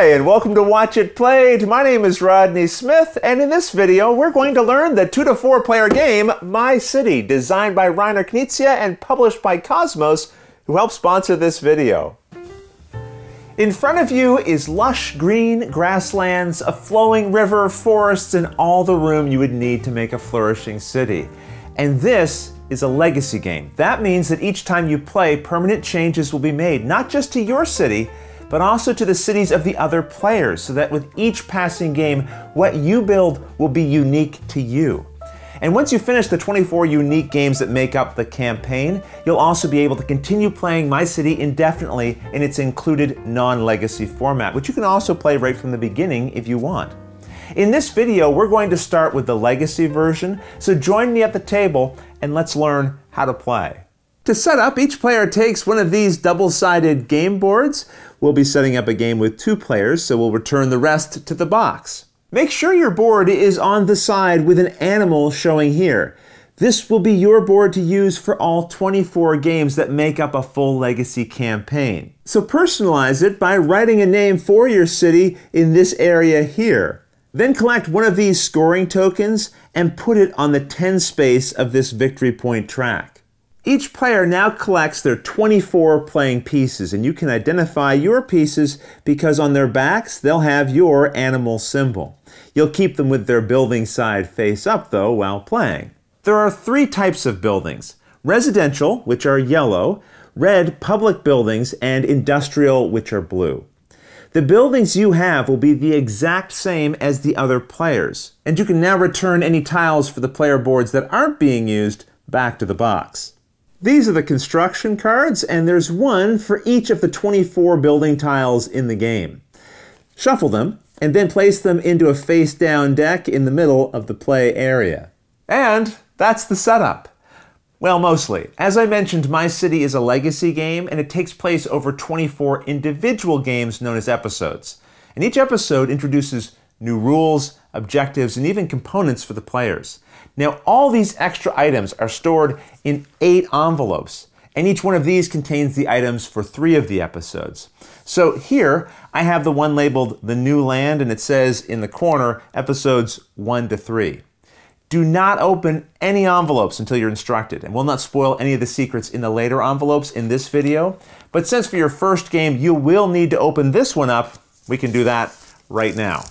Hi, and welcome to Watch It Played. My name is Rodney Smith, and in this video, we're going to learn the 2 to 4 player game, My City, designed by Reiner Knizia and published by Cosmos, who helped sponsor this video. In front of you is lush green grasslands, a flowing river, forests, and all the room you would need to make a flourishing city. And this is a legacy game. That means that each time you play, permanent changes will be made, not just to your city, but also to the cities of the other players, so that with each passing game, what you build will be unique to you. And once you finish the 24 unique games that make up the campaign, you'll also be able to continue playing My City indefinitely in its included non-legacy format, which you can also play right from the beginning if you want. In this video, we're going to start with the legacy version, so join me at the table and let's learn how to play. To set up, each player takes one of these double-sided game boards. We'll be setting up a game with 2 players, so we'll return the rest to the box. Make sure your board is on the side with an animal showing here. This will be your board to use for all 24 games that make up a full legacy campaign. So personalize it by writing a name for your city in this area here. Then collect one of these scoring tokens and put it on the 10 space of this victory point track. Each player now collects their 24 playing pieces, and you can identify your pieces because on their backs they'll have your animal symbol. You'll keep them with their building side face up, though, while playing. There are 3 types of buildings: residential, which are yellow, red, public buildings, and industrial, which are blue. The buildings you have will be the exact same as the other players, and you can now return any tiles for the player boards that aren't being used back to the box. These are the construction cards, and there's one for each of the 24 building tiles in the game. Shuffle them, and then place them into a face-down deck in the middle of the play area. And that's the setup. Well, mostly. As I mentioned, My City is a legacy game, and it takes place over 24 individual games known as episodes. And each episode introduces new rules, objectives, and even components for the players. Now, all these extra items are stored in 8 envelopes, and each one of these contains the items for 3 of the episodes. So here, I have the one labeled The New Land, and it says in the corner, episodes 1 to 3. Do not open any envelopes until you're instructed, and we'll not spoil any of the secrets in the later envelopes in this video. But since for your first game, you will need to open this one up, we can do that right now.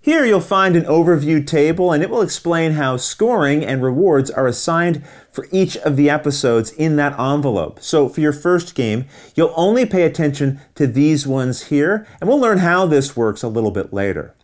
Here you'll find an overview table, and it will explain how scoring and rewards are assigned for each of the episodes in that envelope. So for your first game, you'll only pay attention to these ones here, and we'll learn how this works a little bit later.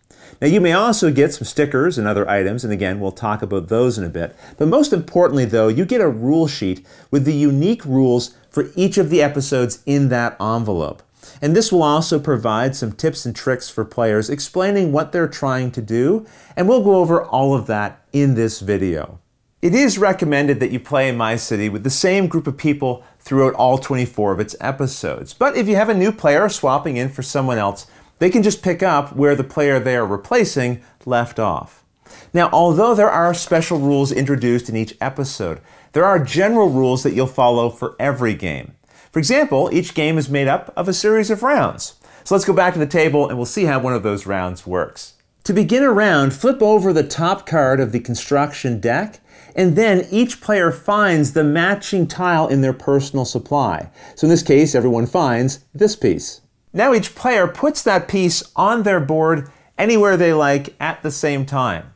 Now you may also get some stickers and other items, and again, we'll talk about those in a bit. But most importantly though, you get a rule sheet with the unique rules for each of the episodes in that envelope. And this will also provide some tips and tricks for players explaining what they're trying to do, and we'll go over all of that in this video. It is recommended that you play My City with the same group of people throughout all 24 of its episodes, but if you have a new player swapping in for someone else, they can just pick up where the player they are replacing left off. Now, although there are special rules introduced in each episode, there are general rules that you'll follow for every game. For example, each game is made up of a series of rounds. So let's go back to the table and we'll see how one of those rounds works. To begin a round, flip over the top card of the construction deck, and then each player finds the matching tile in their personal supply. So in this case, everyone finds this piece. Now each player puts that piece on their board anywhere they like at the same time.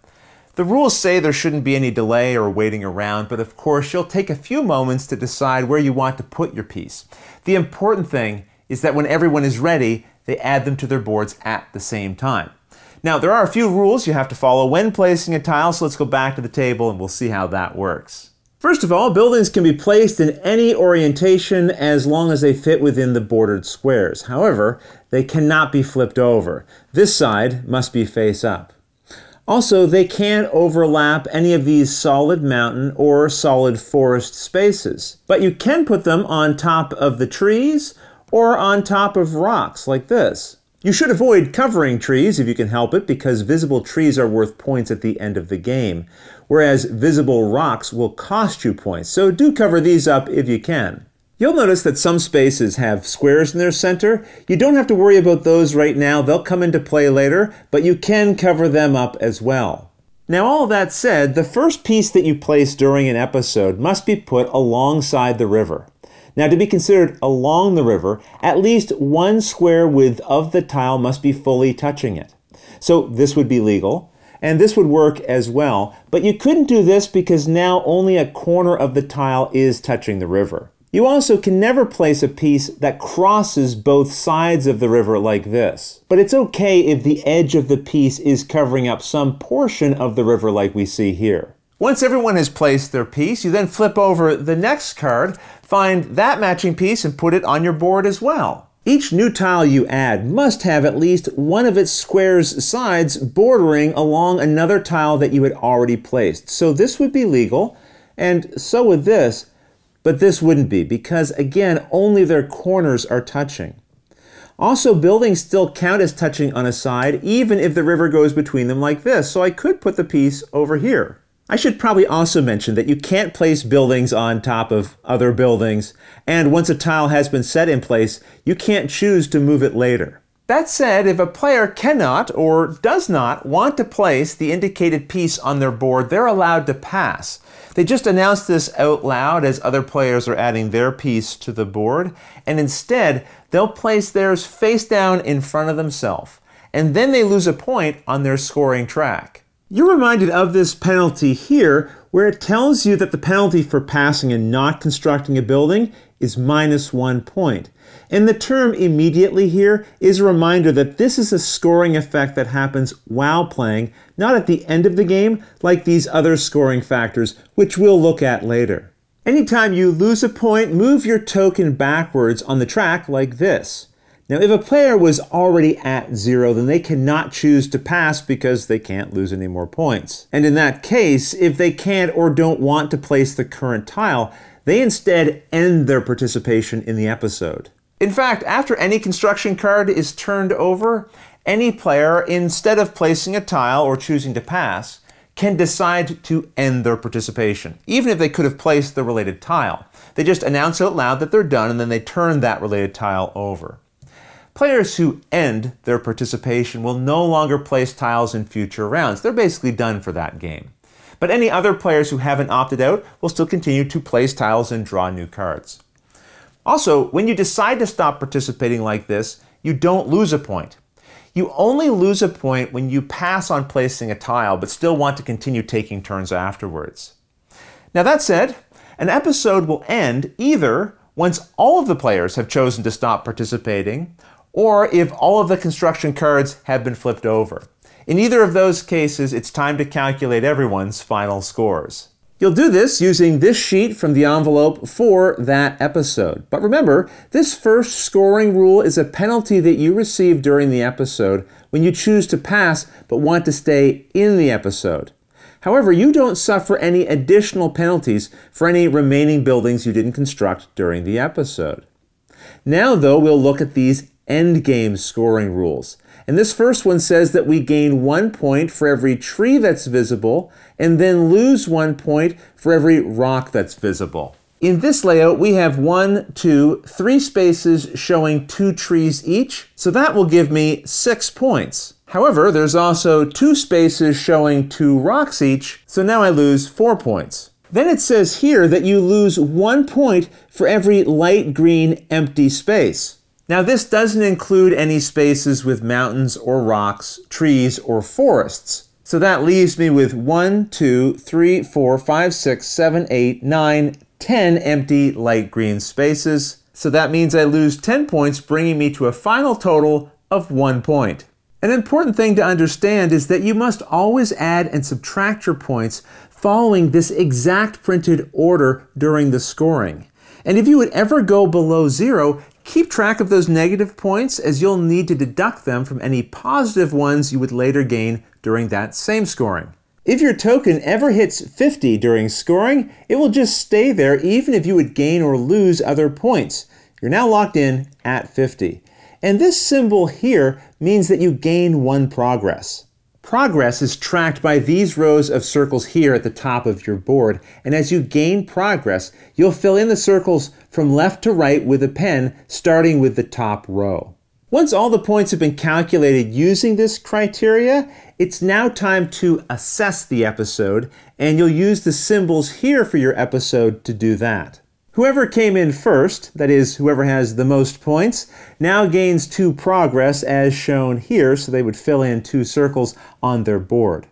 The rules say there shouldn't be any delay or waiting around, but of course you'll take a few moments to decide where you want to put your piece. The important thing is that when everyone is ready, they add them to their boards at the same time. Now, there are a few rules you have to follow when placing a tile, so let's go back to the table and we'll see how that works. First of all, buildings can be placed in any orientation as long as they fit within the bordered squares. However, they cannot be flipped over. This side must be face up. Also, they can't overlap any of these solid mountain or solid forest spaces, but you can put them on top of the trees or on top of rocks like this. You should avoid covering trees if you can help it, because visible trees are worth points at the end of the game, whereas visible rocks will cost you points, so do cover these up if you can. You'll notice that some spaces have squares in their center. You don't have to worry about those right now. They'll come into play later, but you can cover them up as well. Now, all that said, the first piece that you place during an episode must be put alongside the river. Now, to be considered along the river, at least one square width of the tile must be fully touching it. So this would be legal. And this would work as well, but you couldn't do this because now only a corner of the tile is touching the river. You also can never place a piece that crosses both sides of the river like this. But it's okay if the edge of the piece is covering up some portion of the river like we see here. Once everyone has placed their piece, you then flip over the next card, find that matching piece and put it on your board as well. Each new tile you add must have at least one of its square's sides bordering along another tile that you had already placed. So this would be legal, and so would this, but this wouldn't be because, again, only their corners are touching. Also, buildings still count as touching on a side, even if the river goes between them like this, so I could put the piece over here. I should probably also mention that you can't place buildings on top of other buildings, and once a tile has been set in place, you can't choose to move it later. That said, if a player cannot or does not want to place the indicated piece on their board, they're allowed to pass. They just announce this out loud as other players are adding their piece to the board, and instead, they'll place theirs face down in front of themselves, and then they lose a point on their scoring track. You're reminded of this penalty here, where it tells you that the penalty for passing and not constructing a building is -1 point. And the term immediately here is a reminder that this is a scoring effect that happens while playing, not at the end of the game, like these other scoring factors, which we'll look at later. Anytime you lose a point, move your token backwards on the track like this. Now, if a player was already at 0, then they cannot choose to pass because they can't lose any more points. And in that case, if they can't or don't want to place the current tile, they instead end their participation in the episode. In fact, after any construction card is turned over, any player, instead of placing a tile or choosing to pass, can decide to end their participation, even if they could have placed the related tile. They just announce out loud that they're done, and then they turn that related tile over. Players who end their participation will no longer place tiles in future rounds. They're basically done for that game. But any other players who haven't opted out will still continue to place tiles and draw new cards. Also, when you decide to stop participating like this, you don't lose a point. You only lose a point when you pass on placing a tile, but still want to continue taking turns afterwards. Now, that said, an episode will end either once all of the players have chosen to stop participating, or if all of the construction cards have been flipped over. In either of those cases, it's time to calculate everyone's final scores. You'll do this using this sheet from the envelope for that episode. But remember, this first scoring rule is a penalty that you receive during the episode when you choose to pass but want to stay in the episode. However, you don't suffer any additional penalties for any remaining buildings you didn't construct during the episode. Now, though, we'll look at these endgame scoring rules. And this first one says that we gain 1 point for every tree that's visible, and then lose 1 point for every rock that's visible. In this layout, we have 1, 2, 3 spaces showing 2 trees each, so that will give me 6 points. However, there's also 2 spaces showing 2 rocks each, so now I lose 4 points. Then it says here that you lose 1 point for every light green empty space. Now, this doesn't include any spaces with mountains or rocks, trees or forests. So that leaves me with 1, 2, 3, 4, 5, 6, 7, 8, 9, 10 empty light green spaces. So that means I lose 10 points, bringing me to a final total of 1 point. An important thing to understand is that you must always add and subtract your points following this exact printed order during the scoring. And if you would ever go below 0, keep track of those negative points, as you'll need to deduct them from any positive ones you would later gain during that same scoring. If your token ever hits 50 during scoring, it will just stay there even if you would gain or lose other points. You're now locked in at 50. And this symbol here means that you gain 1 progress. Progress is tracked by these rows of circles here at the top of your board, and as you gain progress, you'll fill in the circles from left to right with a pen, starting with the top row. Once all the points have been calculated using this criteria, it's now time to assess the episode, and you'll use the symbols here for your episode to do that. Whoever came in first, that is, whoever has the most points, now gains 2 progress as shown here, so they would fill in 2 circles on their board.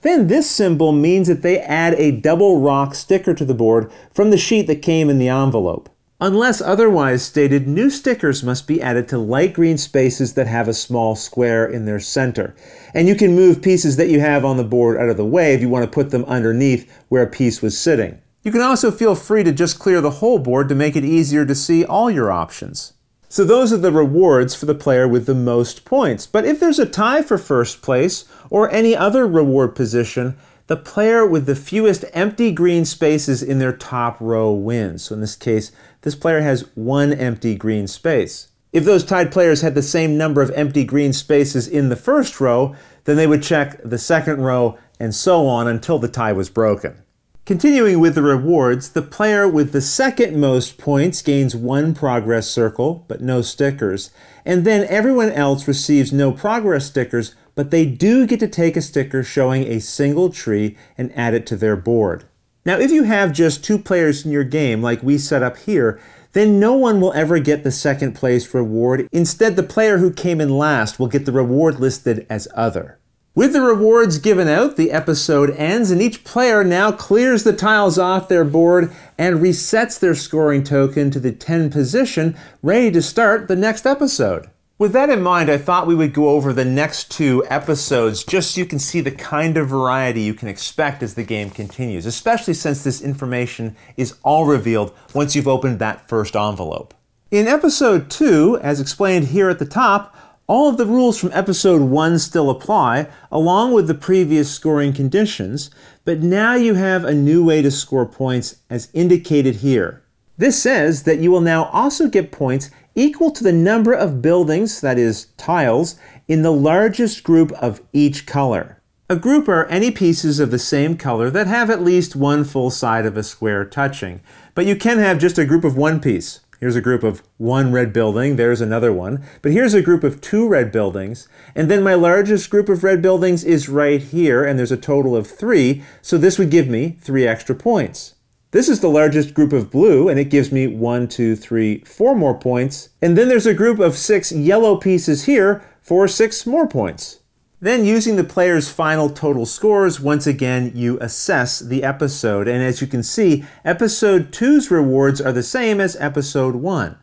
Then this symbol means that they add a double rock sticker to the board from the sheet that came in the envelope. Unless otherwise stated, new stickers must be added to light green spaces that have a small square in their center. And you can move pieces that you have on the board out of the way if you want to put them underneath where a piece was sitting. You can also feel free to just clear the whole board to make it easier to see all your options. So those are the rewards for the player with the most points. But if there's a tie for first place or any other reward position, the player with the fewest empty green spaces in their top row wins. So in this case, this player has 1 empty green space. If those tied players had the same number of empty green spaces in the first row, then they would check the second row and so on until the tie was broken. Continuing with the rewards, the player with the second most points gains 1 progress circle, but no stickers. And then everyone else receives no progress stickers, but they do get to take a sticker showing a single tree and add it to their board. Now, if you have just 2 players in your game, like we set up here, then no one will ever get the second place reward. Instead, the player who came in last will get the reward listed as other. With the rewards given out, the episode ends, and each player now clears the tiles off their board and resets their scoring token to the 10 position, ready to start the next episode. With that in mind, I thought we would go over the next 2 episodes just so you can see the kind of variety you can expect as the game continues, especially since this information is all revealed once you've opened that first envelope. In episode 2, as explained here at the top, all of the rules from episode 1 still apply, along with the previous scoring conditions, but now you have a new way to score points as indicated here. This says that you will now also get points equal to the number of buildings, that is, tiles, in the largest group of each color. A group are any pieces of the same color that have at least 1 full side of a square touching. But you can have just a group of 1 piece. Here's a group of 1 red building, there's another one. But here's a group of 2 red buildings. And then my largest group of red buildings is right here, and there's a total of 3, so this would give me 3 extra points. This is the largest group of blue, and it gives me 1, 2, 3, 4 more points. And then there's a group of 6 yellow pieces here for 6 more points. Then using the player's final total scores, once again, you assess the episode. And as you can see, episode 2's rewards are the same as episode 1.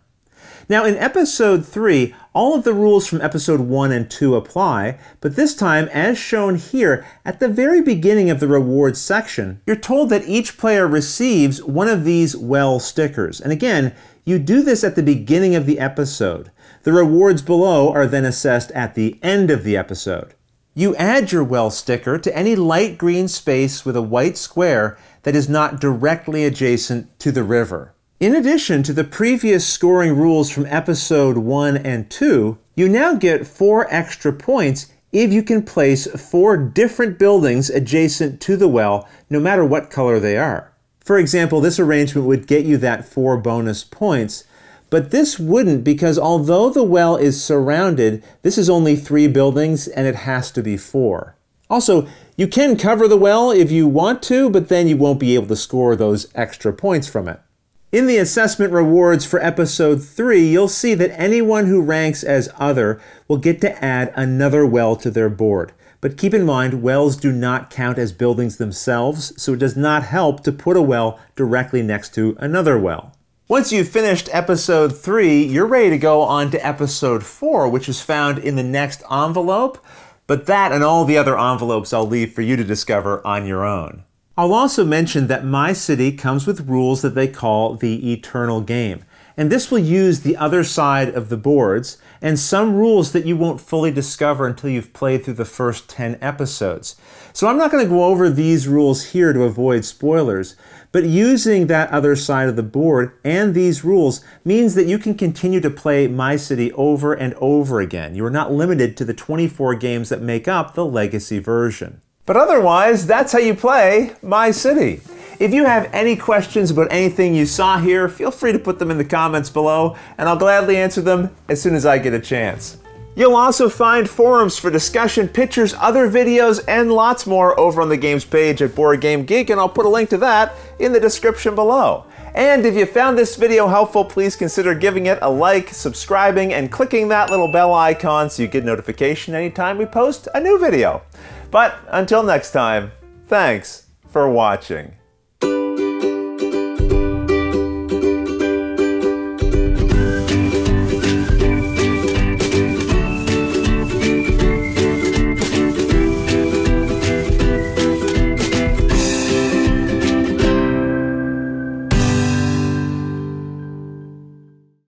Now in episode 3, all of the rules from episode 1 and 2 apply, but this time, as shown here, at the very beginning of the rewards section, you're told that each player receives 1 of these well stickers. And again, you do this at the beginning of the episode. The rewards below are then assessed at the end of the episode. You add your well sticker to any light green space with a white square that is not directly adjacent to the river. In addition to the previous scoring rules from episode 1 and 2, you now get 4 extra points if you can place 4 different buildings adjacent to the well, no matter what color they are. For example, this arrangement would get you that 4 bonus points, but this wouldn't because although the well is surrounded, this is only 3 buildings and it has to be 4. Also, you can cover the well if you want to, but then you won't be able to score those extra points from it. In the assessment rewards for episode 3, you'll see that anyone who ranks as other will get to add another well to their board. But keep in mind, wells do not count as buildings themselves, so it does not help to put a well directly next to another well. Once you've finished episode 3, you're ready to go on to episode 4, which is found in the next envelope. But that and all the other envelopes I'll leave for you to discover on your own. I'll also mention that My City comes with rules that they call the Eternal Game, And this will use the other side of the boards and some rules that you won't fully discover until you've played through the first 10 episodes. So I'm not going to go over these rules here to avoid spoilers, but using that other side of the board and these rules means that you can continue to play My City over and over again. You are not limited to the 24 games that make up the legacy version. But otherwise, that's how you play My City. If you have any questions about anything you saw here, feel free to put them in the comments below, and I'll gladly answer them as soon as I get a chance. You'll also find forums for discussion, pictures, other videos, and lots more over on the games page at BoardGameGeek, and I'll put a link to that in the description below. And if you found this video helpful, please consider giving it a like, subscribing, and clicking that little bell icon so you get notification anytime we post a new video. But until next time, thanks for watching.